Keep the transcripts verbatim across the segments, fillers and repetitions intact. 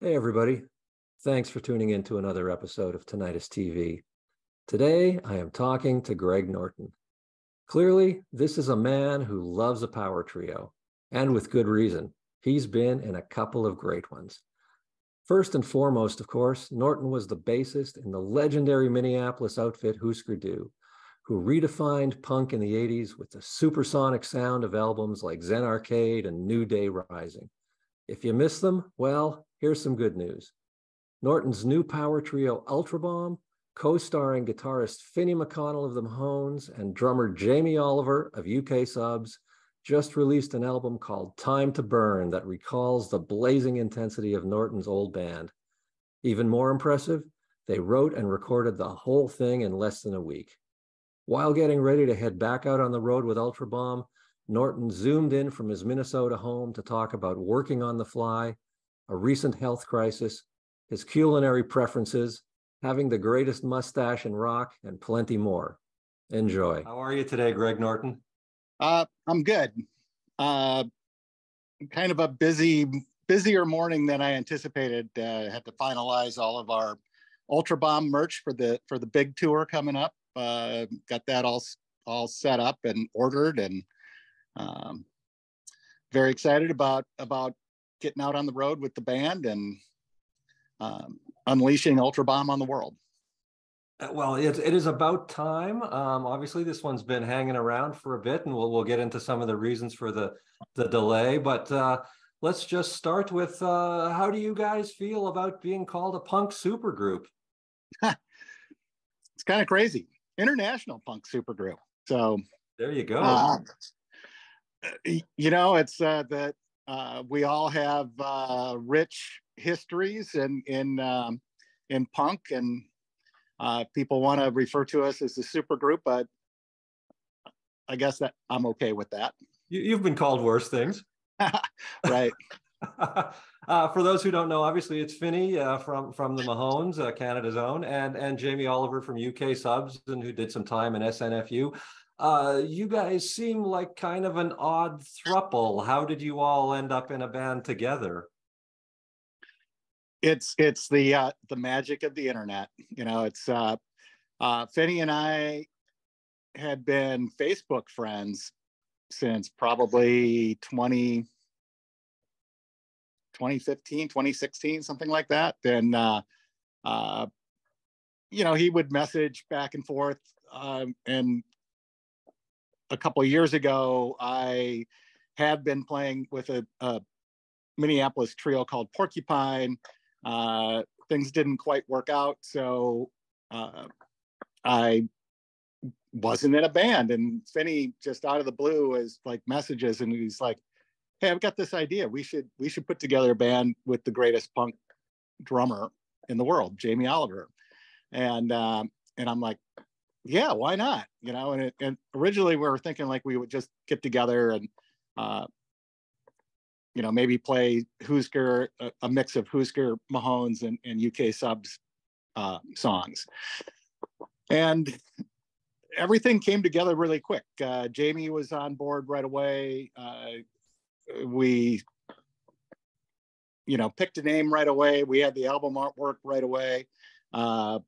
Hey, everybody. Thanks for tuning in to another episode of Tinnitist T V. Today, I am talking to Greg Norton. Clearly, this is a man who loves a power trio, and with good reason. He's been in a couple of great ones. First and foremost, of course, Norton was the bassist in the legendary Minneapolis outfit Hüsker Dü, who redefined punk in the eighties with the supersonic sound of albums like Zen Arcade and New Day Rising. If you miss them, well, here's some good news. Norton's new power trio UltraBomb, co-starring guitarist Finny McConnell of The Mahones and drummer Jamie Oliver of U K Subs, just released an album called Time to Burn that recalls the blazing intensity of Norton's old band. Even more impressive, they wrote and recorded the whole thing in less than a week. While getting ready to head back out on the road with UltraBomb, Norton zoomed in from his Minnesota home to talk about working on the fly, a recent health crisis, his culinary preferences, having the greatest mustache in rock, and plenty more. Enjoy. How are you today, Greg Norton? Uh, I'm good. Uh, kind of a busy, busier morning than I anticipated. Uh, I had to finalize all of our UltraBomb merch for the for the big tour coming up. Uh, got that all all set up and ordered, and um, very excited about about getting out on the road with the band and um, unleashing UltraBomb on the world. Well, it, it is about time. Um, obviously, this one's been hanging around for a bit, and we'll we'll get into some of the reasons for the the delay. But uh, let's just start with uh, how do you guys feel about being called a punk supergroup? It's kind of crazy, international punk supergroup. So there you go. Uh, you know, it's uh, that uh, we all have uh, rich histories in in um, in punk, and uh, people want to refer to us as a supergroup. But I guess that I'm okay with that. You, you've been called worse things, right? Uh, for those who don't know, obviously it's Finny uh, from from the Mahones, uh, Canada's own, and and Jamie Oliver from U K Subs, and who did some time in S N F U. Uh, you guys seem like kind of an odd thruple. How did you all end up in a band together? It's it's the uh, the magic of the internet. You know, it's uh, uh, Finny and I had been Facebook friends since probably twenty. twenty fifteen, twenty sixteen, something like that. Then, uh, uh, you know, he would message back and forth. Um, and a couple of years ago, I had been playing with a, a Minneapolis trio called Porcupine. Uh, things didn't quite work out. So uh, I wasn't in a band. And Finny, just out of the blue, is like messages, and he's like, hey, I've got this idea. We should we should put together a band with the greatest punk drummer in the world, Jamie Oliver. And um, and I'm like, yeah, why not? You know, and, it, and originally we were thinking like we would just get together and, uh, you know, maybe play Hüsker, a, a mix of Hüsker, Mahones, and, and U K Subs uh, songs. And everything came together really quick. Uh, Jamie was on board right away. Uh, We, you know, picked a name right away. We had the album artwork right away. Uh,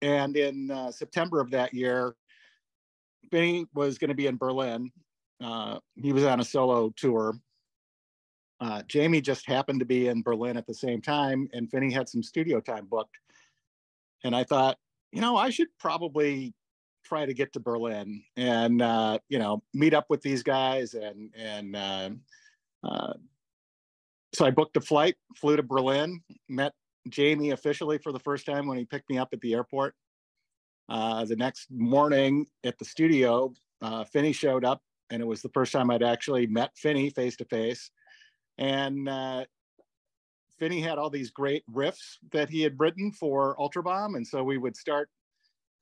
and in uh, September of that year, Finny was going to be in Berlin. Uh, he was on a solo tour. Uh, Jamie just happened to be in Berlin at the same time, and Finny had some studio time booked. And I thought, you know, I should probably try to get to Berlin and, uh, you know, meet up with these guys. And, and uh, uh, so I booked a flight, flew to Berlin, met Jamie officially for the first time when he picked me up at the airport. Uh, the next morning at the studio, uh, Finny showed up, and it was the first time I'd actually met Finny face to face. And uh, Finny had all these great riffs that he had written for UltraBomb. And so we would start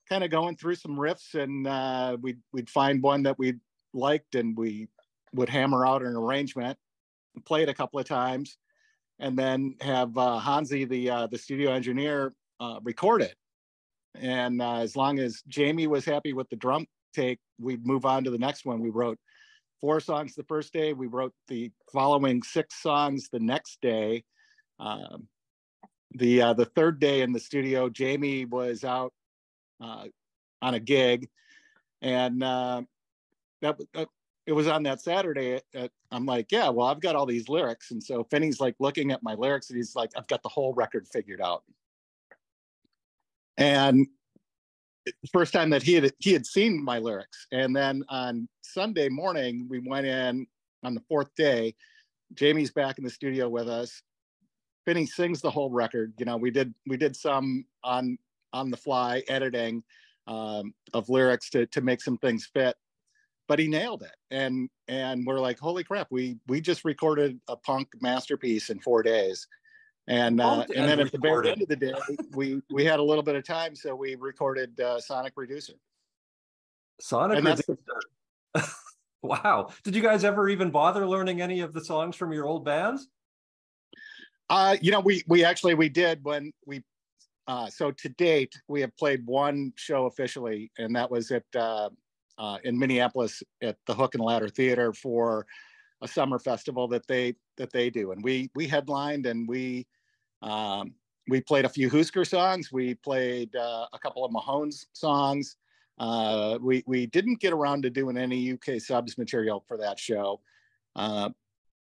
kind of going through some riffs, and uh, we'd, we'd find one that we liked, and we would hammer out an arrangement, play it a couple of times, and then have uh, Hansi, the, uh, the studio engineer, uh, record it. And uh, as long as Jamie was happy with the drum take, we'd move on to the next one. We wrote four songs the first day. We wrote the following six songs the next day. Um, the uh, the third day in the studio, Jamie was out uh, on a gig, and uh, that uh, it was on that Saturday. Uh, I'm like, yeah, well, I've got all these lyrics, and so Finny's like looking at my lyrics, and he's like, I've got the whole record figured out. And first time that he had he had seen my lyrics. And then on Sunday morning, we went in on the fourth day. Jamie's back in the studio with us. Finny sings the whole record. You know, we did we did some on on the fly editing um, of lyrics to to make some things fit, but he nailed it. And and we're like, holy crap, we we just recorded a punk masterpiece in four days. And uh, and then at the very end of the day, we we had a little bit of time, so we recorded uh, Sonic Reducer. Sonic Reducer. Wow! Did you guys ever even bother learning any of the songs from your old bands? Uh, you know, we we actually we did when we. Uh, so to date, we have played one show officially, and that was at uh, uh, in Minneapolis at the Hook and Ladder Theater for a summer festival that they that they do, and we we headlined, and we. Um, we played a few Hüsker songs. We played uh, a couple of Mahones songs. Uh, we, we didn't get around to doing any U K Subs material for that show. Uh,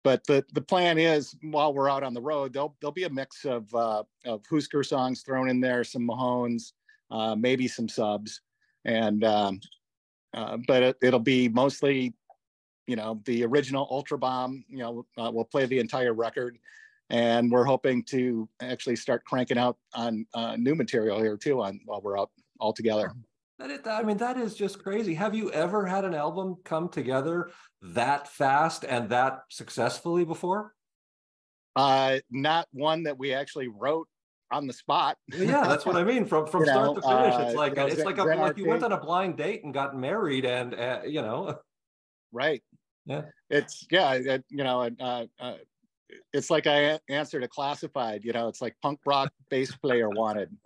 but the, the plan is, while we're out on the road, there'll, there'll be a mix of, uh, of Hüsker songs thrown in there, some Mahones, uh, maybe some Subs. And, um, uh, but it, it'll be mostly, you know, the original UltraBomb. You know, uh, we'll play the entire record. And we're hoping to actually start cranking out on uh, new material here too, on while we're out all together. That is, I mean, that is just crazy. Have you ever had an album come together that fast and that successfully before? Uh, not one that we actually wrote on the spot. Yeah, that's what I mean. From from start know, to finish, uh, it's like you know, it's like, a, like you went on a blind date and got married, and uh, you know, right? Yeah, it's yeah, it, you know, uh, uh it's like I answered a classified, you know, it's like punk rock bass player wanted.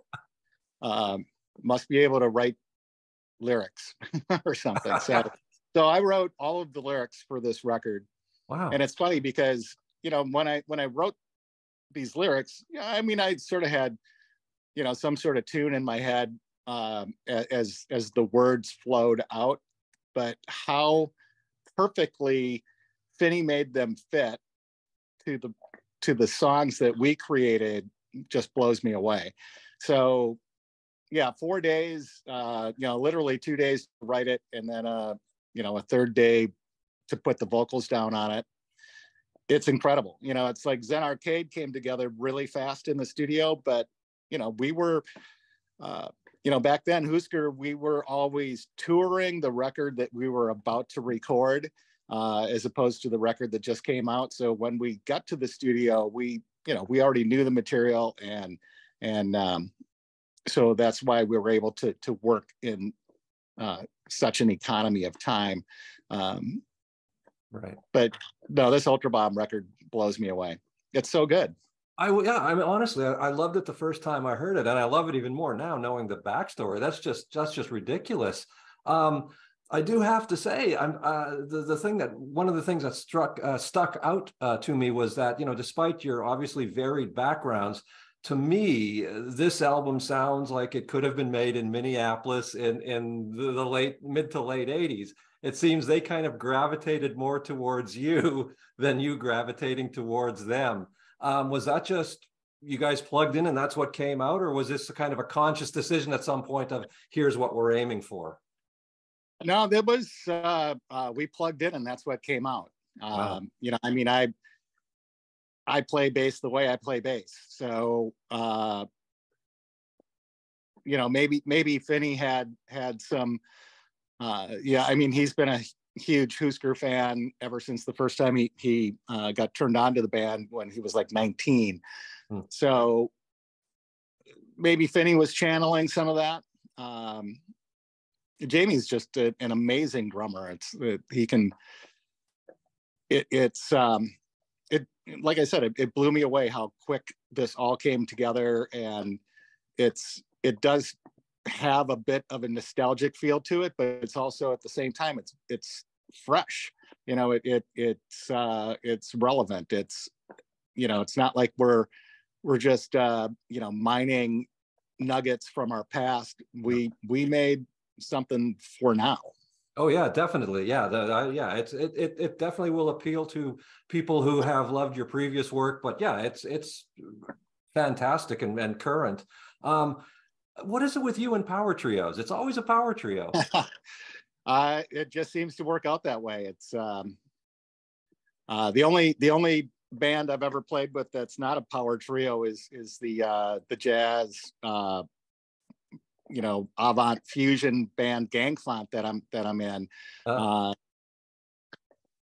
Um, must be able to write lyrics or something. So, so I wrote all of the lyrics for this record. Wow. And it's funny because, you know, when I, when I wrote these lyrics, I mean, I sort of had, you know, some sort of tune in my head um, as, as the words flowed out, but how perfectly Finny made them fit to the to the songs that we created just blows me away. So yeah, four days, uh you know, literally two days to write it, and then uh you know, a third day to put the vocals down on it. It's incredible. You know, it's like Zen Arcade came together really fast in the studio, but you know, we were uh you know, back then Hüsker, we were always touring the record that we were about to record, Uh, as opposed to the record that just came out. So when we got to the studio, we, you know, we already knew the material, and and um, so that's why we were able to to work in uh, such an economy of time. Um, right. But no, this UltraBomb record blows me away. It's so good. I yeah, I mean, honestly, I, I loved it the first time I heard it, and I love it even more now knowing the backstory. That's just that's just ridiculous. Um, I do have to say, I'm, uh, the the thing that one of the things that struck uh, stuck out uh, to me was that, you know, despite your obviously varied backgrounds, to me this album sounds like it could have been made in Minneapolis in in the, the late mid to late eighties. It seems they kind of gravitated more towards you than you gravitating towards them. Um, was that just you guys plugged in and that's what came out, or was this a kind of a conscious decision at some point of here's what we're aiming for? No, that was, uh, uh, we plugged in and that's what came out. Um, wow. You know, I mean, I, I play bass the way I play bass. So, uh, you know, maybe, maybe Finny had, had some, uh, yeah, I mean, he's been a huge Hüsker fan ever since the first time he, he, uh, got turned on to the band when he was like nineteen. Hmm. So maybe Finny was channeling some of that. Um, Jamie's just a, an amazing drummer. It's it, he can. It, it's um, it like I said, it, it blew me away how quick this all came together, and it's it does have a bit of a nostalgic feel to it, but it's also at the same time it's it's fresh. you know, it it it's uh, it's relevant. It's, you know, it's not like we're we're just uh, you know, mining nuggets from our past. We we made something for now. Oh yeah, definitely. Yeah, the, uh, yeah. It's it, it it definitely will appeal to people who have loved your previous work. But yeah, it's it's fantastic and, and current. Um, what is it with you and power trios? It's always a power trio. uh, it just seems to work out that way. It's um, uh, the only the only band I've ever played with that's not a power trio is is the uh, the jazz. Uh, you know, avant fusion band Gang Font that I'm that I'm in, uh, uh,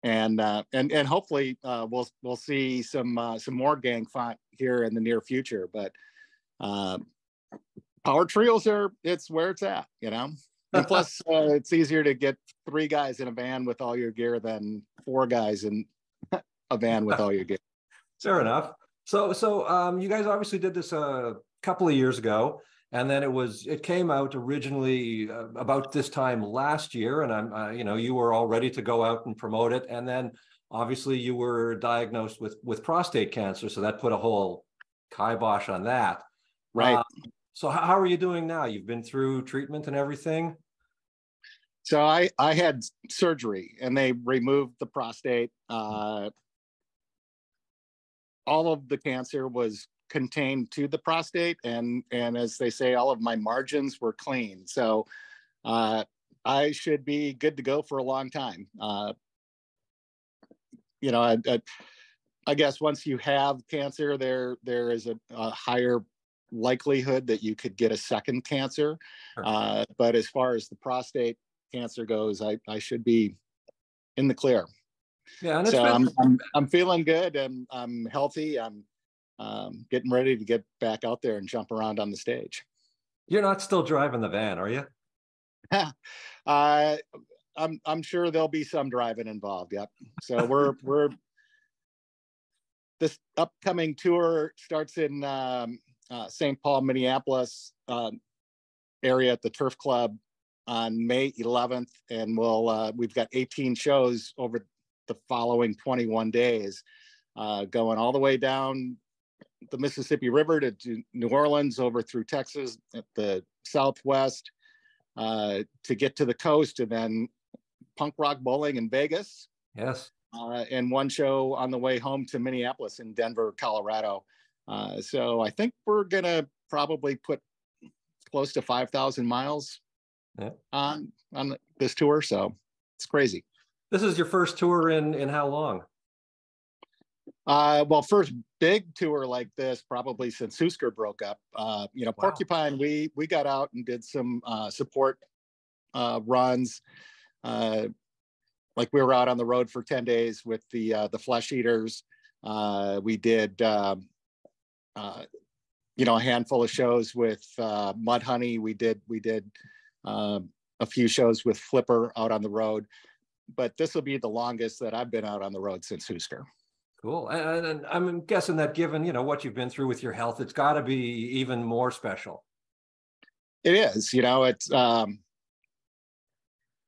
and uh, and and hopefully uh, we'll we'll see some uh, some more Gang Font here in the near future. But uh, power trios are it's where it's at, you know. And plus, uh, it's easier to get three guys in a van with all your gear than four guys in a van with all your gear. Fair enough. So so um, you guys obviously did this a couple of years ago. And then it was, it came out originally uh, about this time last year, and I'm, uh, you know, you were all ready to go out and promote it. And then obviously you were diagnosed with, with prostate cancer. So that put a whole kibosh on that. Right. Um, so how, how are you doing now? You've been through treatment and everything. So I, I had surgery and they removed the prostate. Uh, all of the cancer was contained to the prostate, and and as they say, all of my margins were clean, so uh I should be good to go for a long time. Uh you know, I, I, I guess once you have cancer, there there is a, a higher likelihood that you could get a second cancer. Sure. Uh but as far as the prostate cancer goes, I I should be in the clear. Yeah, and so it's been- I'm, I'm I'm feeling good, and I'm, I'm healthy. I'm Um, getting ready to get back out there and jump around on the stage. You're not still driving the van, are you? uh, I'm I'm sure there'll be some driving involved. Yep. So we're we're this upcoming tour starts in um, uh, Saint Paul, Minneapolis um, area at the Turf Club on May eleventh, and we'll uh, we've got eighteen shows over the following twenty-one days, uh, going all the way down the Mississippi River to, to New Orleans, over through Texas at the Southwest, uh, to get to the coast, and then Punk Rock Bowling in Vegas. Yes. Uh, and one show on the way home to Minneapolis in Denver, Colorado. Uh, so I think we're going to probably put close to five thousand miles yeah. on, on this tour. So it's crazy. This is your first tour in, in how long? Uh, well, first big tour like this probably since Hüsker broke up. Uh, you know, wow. Porcupine, we we got out and did some uh, support uh, runs. Uh, like we were out on the road for ten days with the uh, the Flesh Eaters. Uh, we did uh, uh, you know, a handful of shows with uh, Mud Honey. We did we did uh, a few shows with Flipper out on the road. But this will be the longest that I've been out on the road since Hüsker. Cool. And, and I'm guessing that given, you know, what you've been through with your health, it's got to be even more special. It is, you know, it's, um,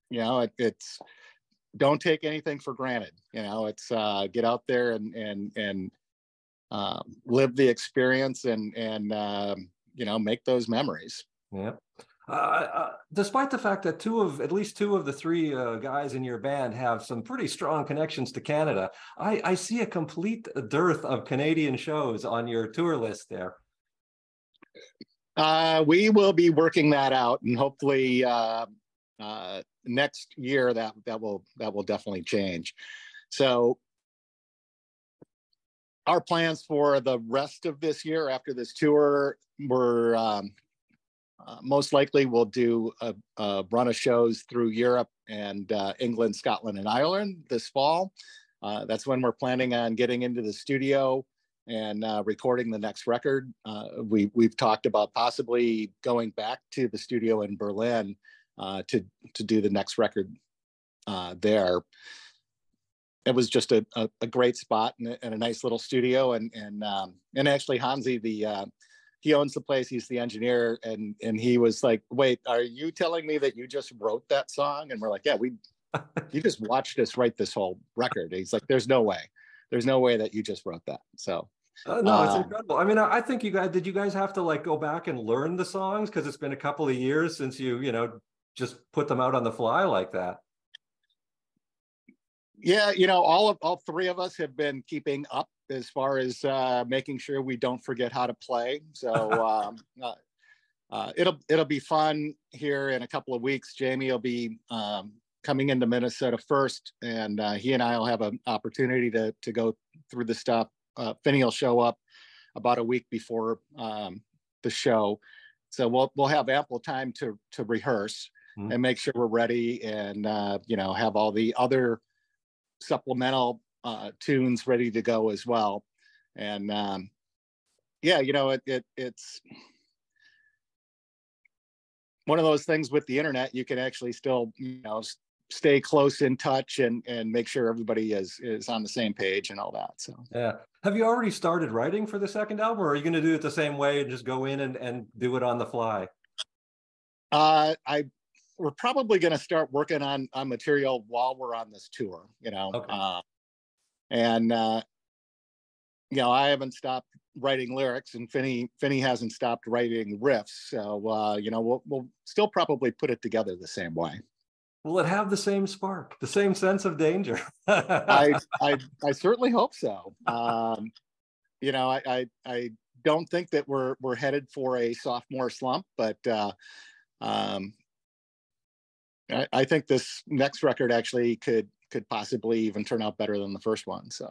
you know, it, it's, don't take anything for granted, you know, it's, uh, get out there and, and, and, uh, live the experience and, and, um, you know, make those memories. Yeah. Uh, uh, despite the fact that two of at least two of the three uh, guys in your band have some pretty strong connections to Canada, I, I see a complete dearth of Canadian shows on your tour list there. Uh, we will be working that out, and hopefully uh, uh, next year that that will that will definitely change. So our plans for the rest of this year after this tour were. Um, Uh, most likely we'll do a, a run of shows through Europe and uh, England, Scotland, and Ireland this fall. Uh, that's when we're planning on getting into the studio and uh, recording the next record. Uh, we, we've talked about possibly going back to the studio in Berlin uh, to, to do the next record uh, there. It was just a, a, a great spot and a, and a nice little studio. And, and, um, and actually Hansi, the... Uh, he owns the place. He's the engineer, and and he was like, "Wait, are you telling me that you just wrote that song?" And we're like, "Yeah, we You just watched us write this whole record. He's like, there's no way. There's no way that you just wrote that. So uh, no, um, it's incredible. I mean, I, I think you guys, did you guys have to like go back and learn the songs? Because it's been a couple of years since you, you know, just put them out on the fly like that. Yeah, you know, all of all three of us have been keeping up as far as uh, making sure we don't forget how to play. So um, uh, uh, it'll it'll be fun here in a couple of weeks. Jamie will be um, coming into Minnesota first, and uh, he and I will have an opportunity to to go through the stuff. Uh, Finny will show up about a week before um, the show, so we'll we'll have ample time to to rehearse mm-hmm. and make sure we're ready, and uh, you know, have all the other supplemental uh tunes ready to go as well. And um yeah, you know, it, it it's one of those things with the internet, you can actually still, you know, stay close in touch and and make sure everybody is is on the same page and all that. So yeah, have you already started writing for the second album, or are you going to do it the same way and just go in and, and do it on the fly? uh I we're probably going to start working on, on material while we're on this tour, you know. Okay. Uh, and, uh, you know, I haven't stopped writing lyrics, and Finny, Finny hasn't stopped writing riffs. So, uh, you know, we'll, we'll still probably put it together the same way. Will it have the same spark, the same sense of danger? I, I, I certainly hope so. Um, you know, I, I, I don't think that we're, we're headed for a sophomore slump, but, uh, um, I think this next record actually could could possibly even turn out better than the first one. So,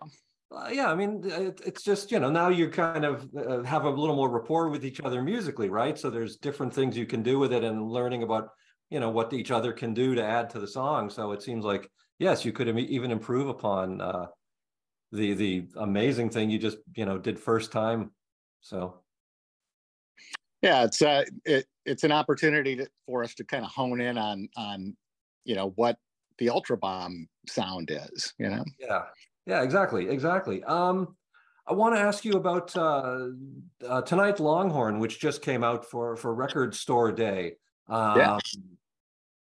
uh, yeah, I mean, it, it's just, you know, now you kind of uh, have a little more rapport with each other musically, right? So there's different things you can do with it, and learning about, you know, what each other can do to add to the song. So it seems like, yes, you could even improve upon uh, the the amazing thing you just, you know, did first time. So. Yeah, it's uh, it, it's an opportunity to, for us to kind of hone in on on you know what the UltraBomb sound is, you know. Yeah, yeah, exactly, exactly. Um, I want to ask you about uh, uh, Tonight's Longhorn, which just came out for for Record Store Day. Um, yeah.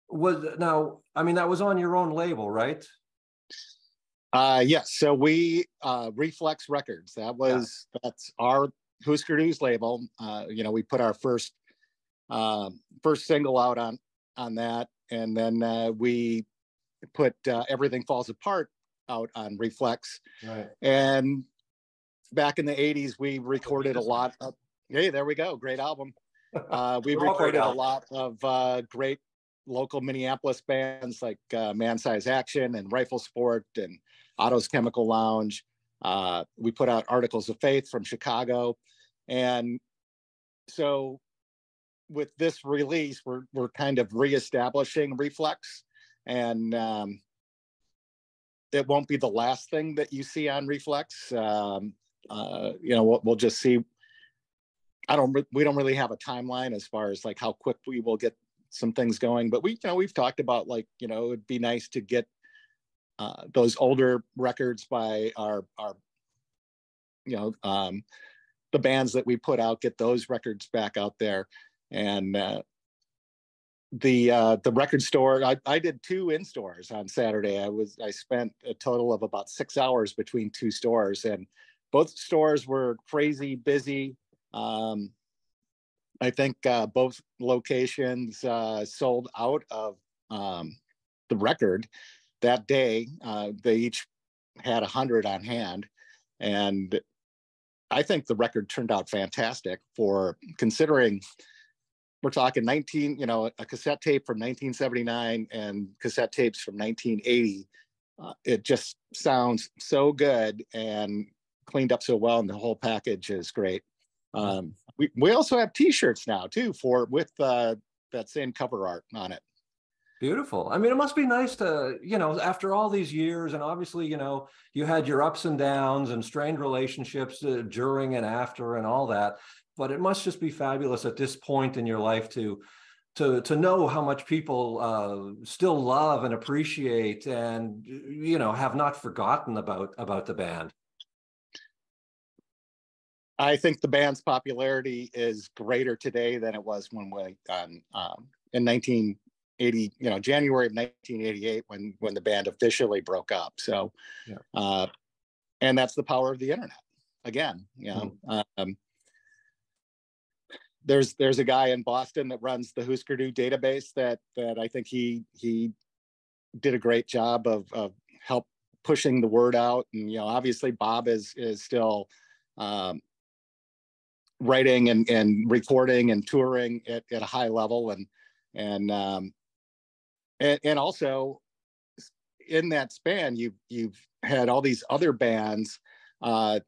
Was now, I mean, that was on your own label, right? Uh, yes. So we uh, Reflex Records. That was yeah. that's our. Hüsker Dü's label. Uh, you know, we put our first uh, first single out on on that, and then uh, we put uh, Everything Falls Apart out on Reflex. Right. And back in the eighties, we recorded a lot of, hey, there we go, great album. Uh, we recorded a lot of uh, great local Minneapolis bands like uh, Man Sized Action and Rifle Sport and Otto's Chemical Lounge. Uh, we put out Articles of Faith from Chicago. And so with this release, we're, we're kind of reestablishing Reflex, and um, it won't be the last thing that you see on Reflex. Um, uh, you know, we'll, we'll just see. I don't, we don't really have a timeline as far as like how quick we will get some things going, but we, you know, we've talked about like, you know, it'd be nice to get Uh, those older records by our, our you know, um, the bands that we put out, get those records back out there. And uh, the uh, the record store, I, I did two in stores on Saturday. I was I spent a total of about six hours between two stores, and both stores were crazy busy. Um, I think uh, both locations uh, sold out of um, the record that day. Uh, they each had a hundred on hand, and I think the record turned out fantastic for considering we're talking nineteen, you know, a cassette tape from nineteen seventy-nine and cassette tapes from nineteen eighty. Uh, it just sounds so good and cleaned up so well, and the whole package is great. Um, we, we also have t-shirts now too for with uh, that same cover art on it. Beautiful. I mean, it must be nice to, you know, after all these years, and obviously, you know, you had your ups and downs and strained relationships uh, during and after and all that, but it must just be fabulous at this point in your life to to to know how much people uh, still love and appreciate, and, you know, have not forgotten about about the band. I think the band's popularity is greater today than it was when we um, um, in nineteen. eighty, you know, January of nineteen eighty-eight when when the band officially broke up. So, yeah. uh, and that's the power of the internet. Again, you know, mm. um, there's there's a guy in Boston that runs the Hüsker Dü database that that I think he he did a great job of of help pushing the word out. And you know, obviously Bob is is still um, writing and and recording and touring at at a high level, and and um, and, and also in that span you you've had all these other bands. Uh,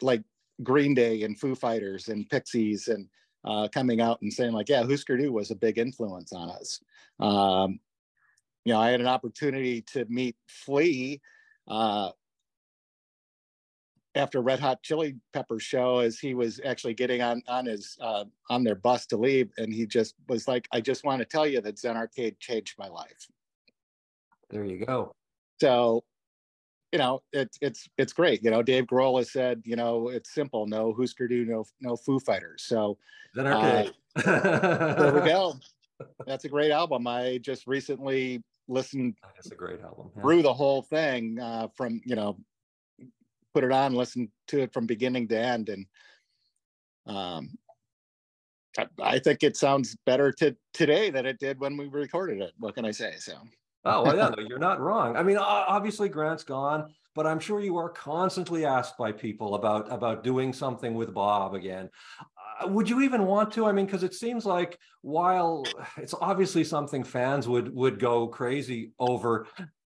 like Green Day and Foo Fighters and Pixies and uh, coming out and saying like, yeah, Hüsker Dü was a big influence on us. Um, you know, I had an opportunity to meet Flea uh, after Red Hot Chili Peppers show as he was actually getting on, on, his, uh, on their bus to leave. And he just was like, I just want to tell you that Zen Arcade changed my life. There you go. So, you know, it's it's it's great. You know, Dave Grohl has said, you know, it's simple. No Hüsker Dü, no no Foo Fighters. So then uh, there we go. That's a great album. I just recently listened. That's a great album. Yeah. Through the whole thing uh, from, you know, put it on, listen to it from beginning to end, and um, I, I think it sounds better to today than it did when we recorded it. What can I say? So. Oh, well, yeah, no, you're not wrong. I mean, obviously Grant's gone, but I'm sure you are constantly asked by people about, about doing something with Bob again. Uh, would you even want to? I mean, because it seems like while it's obviously something fans would, would go crazy over,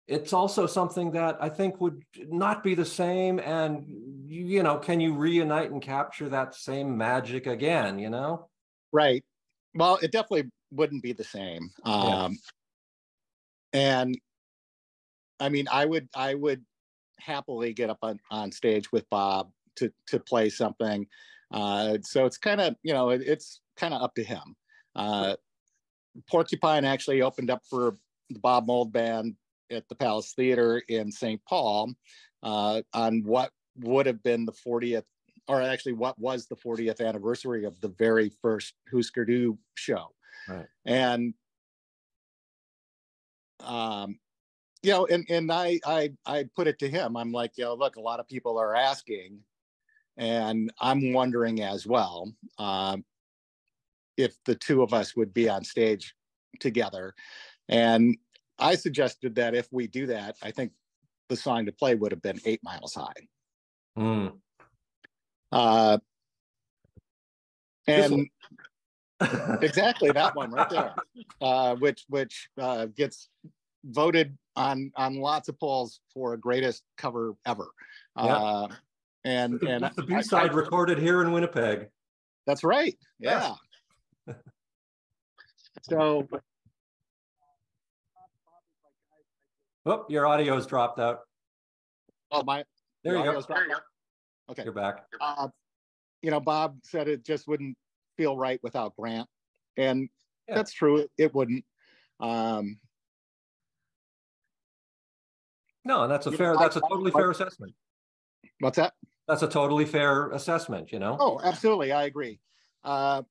it's also something that I think would not be the same. And, you, you know, can you reunite and capture that same magic again, you know? Right. Well, it definitely wouldn't be the same. Um, yeah. And I mean, I would I would happily get up on, on stage with Bob to to play something. Uh, so it's kind of, you know, it, it's kind of up to him. Uh, Porcupine actually opened up for the Bob Mold band at the Palace Theater in Saint Paul uh, on what would have been the fortieth, or actually what was the fortieth anniversary of the very first Hüsker Dü show. Right. And um you know and and I I I put it to him. I'm like, you know, look, a lot of people are asking and I'm wondering as well um if the two of us would be on stage together. And I suggested that if we do that, I think the song to play would have been Eight Miles High. Mm. Uh and exactly that one right there, uh, which which uh, gets voted on on lots of polls for greatest cover ever. Yeah. Uh, and and that's the B side recorded here in Winnipeg. That's right. Yeah. Yes. So, oh, your audio's dropped out. Oh my! There you go. There you go. Okay, you're back. Uh, you know, Bob said it just wouldn't feel right without Grant, and yeah, that's true. It, it wouldn't. Um, no, that's a fair. Know, that's I, a totally I, fair I, assessment. What's that? That's a totally fair assessment. You know. Oh, absolutely, I agree. Uh,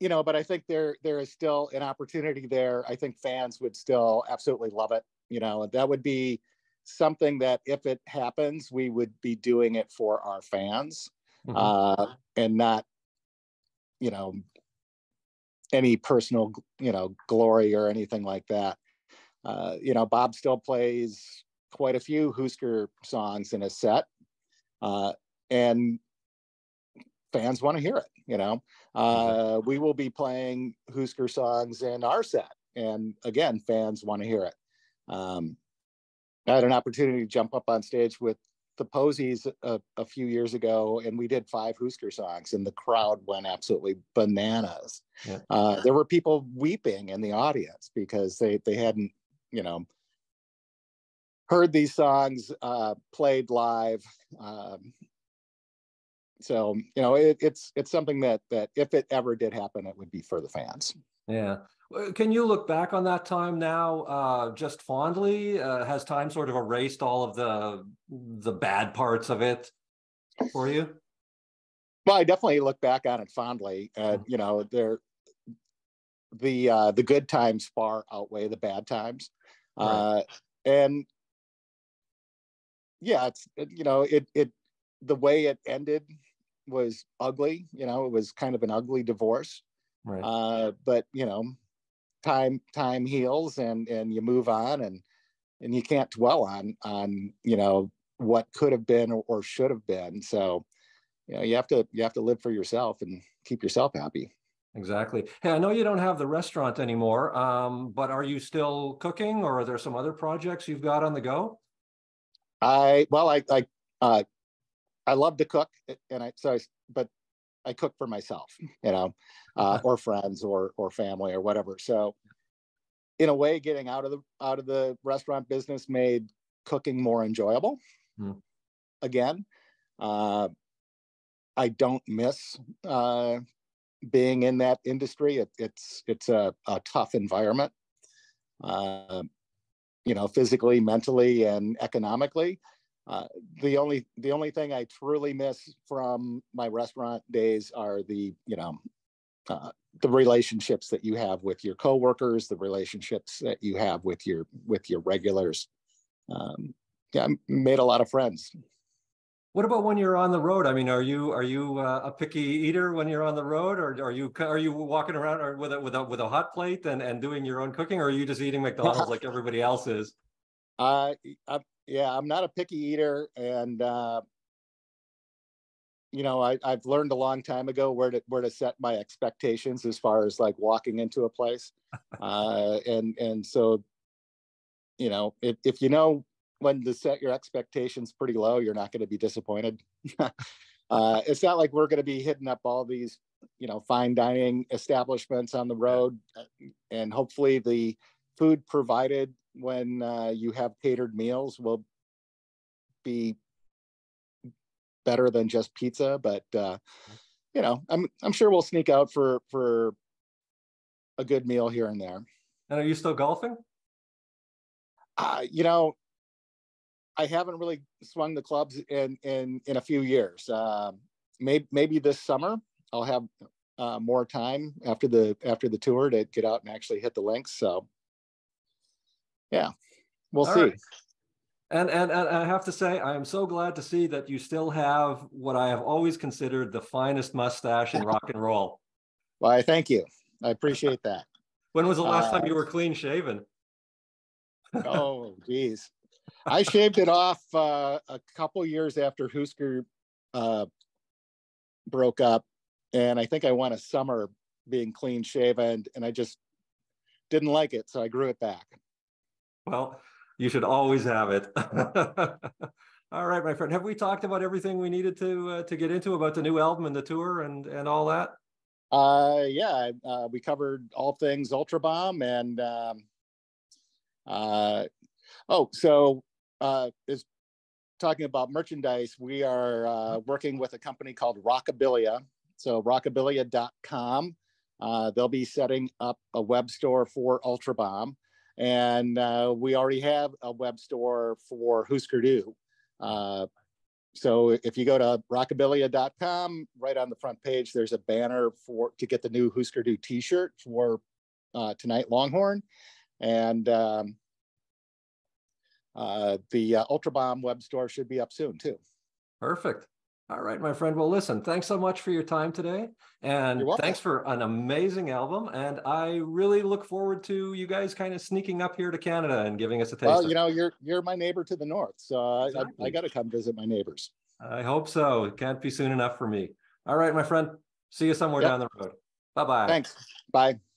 you know, but I think there there is still an opportunity there. I think fans would still absolutely love it. You know, that would be something that if it happens, we would be doing it for our fans, mm-hmm. uh, and not, you know, any personal, you know, glory or anything like that. Uh, you know, Bob still plays quite a few Hüsker songs in a set, uh, and fans want to hear it, you know. Uh, we will be playing Hüsker songs in our set, and again, fans want to hear it. Um, I had an opportunity to jump up on stage with the Posies a, a few years ago, and we did five Hüsker songs, and the crowd went absolutely bananas. Yeah. Uh, there were people weeping in the audience because they they hadn't, you know, heard these songs uh, played live. Um, so you know, it, it's it's something that that if it ever did happen, it would be for the fans. Yeah. Can you look back on that time now uh, just fondly? Uh, has time sort of erased all of the the bad parts of it for you? Well, I definitely look back on it fondly. Uh, you know, there the uh, the good times far outweigh the bad times. Right. Uh, and yeah, it's, it, you know, it, it, the way it ended was ugly. You know, it was kind of an ugly divorce, right. Uh, but you know, time, time heals and, and you move on, and, and you can't dwell on, on, you know, what could have been or, or should have been. So, you know, you have to, you have to live for yourself and keep yourself happy. Exactly. Hey, I know you don't have the restaurant anymore, um, but are you still cooking, or are there some other projects you've got on the go? I, well, I, I, uh, I love to cook, and I, so I, but I cook for myself, you know, uh, or friends or, or family or whatever. So in a way, getting out of the, out of the restaurant business made cooking more enjoyable. Hmm. Again, uh, I don't miss, uh, being in that industry. It, it's, it's a, a tough environment, uh, you know, physically, mentally, and economically. Uh, the only, the only thing I truly miss from my restaurant days are the, you know, uh, the relationships that you have with your coworkers, the relationships that you have with your, with your regulars. Um, yeah, I made a lot of friends. What about when you're on the road? I mean, are you are you uh, a picky eater when you're on the road, or are you are you walking around or with a with a with a hot plate and and doing your own cooking, or are you just eating McDonald's like everybody else is? Uh, I, yeah, I'm not a picky eater, and uh, you know, I I've learned a long time ago where to where to set my expectations as far as like walking into a place, uh, and and so, you know, if if you know when to set your expectations pretty low, you're not going to be disappointed. Uh, it's not like we're going to be hitting up all these, you know, fine dining establishments on the road. And hopefully the food provided when uh, you have catered meals will be better than just pizza. But, uh, you know, I'm, I'm sure we'll sneak out for, for a good meal here and there. And are you still golfing? Uh, you know, I haven't really swung the clubs in in in a few years. Uh, maybe maybe this summer I'll have uh, more time after the after the tour to get out and actually hit the links. So, yeah, we'll All see. Right. And, and and I have to say, I am so glad to see that you still have what I have always considered the finest mustache in rock and roll. Well, I thank you. I appreciate that. When was the last uh, time you were clean shaven? Oh, geez. I shaved it off uh, a couple years after Hüsker uh, broke up, and I think I went a summer being clean shaven, and I just didn't like it, so I grew it back. Well, you should always have it. All right, my friend. Have we talked about everything we needed to uh, to get into about the new album and the tour and and all that? Uh, yeah, uh, we covered all things UltraBomb and. Um, uh, Oh, so uh, is talking about merchandise. We are uh, working with a company called Rockabilia. So rockabilia dot com. Uh, they'll be setting up a web store for UltraBomb. And uh, we already have a web store for Hüsker Dü. Uh, so if you go to rockabilia dot com, right on the front page, there's a banner for to get the new Hüsker Dü t-shirt for uh, Tonight Longhorn. And... Um, Uh, the uh, UltraBomb web store should be up soon too. Perfect. All right, my friend. Well, listen, thanks so much for your time today, and thanks for an amazing album. And I really look forward to you guys kind of sneaking up here to Canada and giving us a taste. Well, you know, you're you're my neighbor to the north, so exactly. I, I, I got to come visit my neighbors. I hope so. It can't be soon enough for me. All right, my friend. See you somewhere yep. down the road. Bye bye. Thanks. Bye.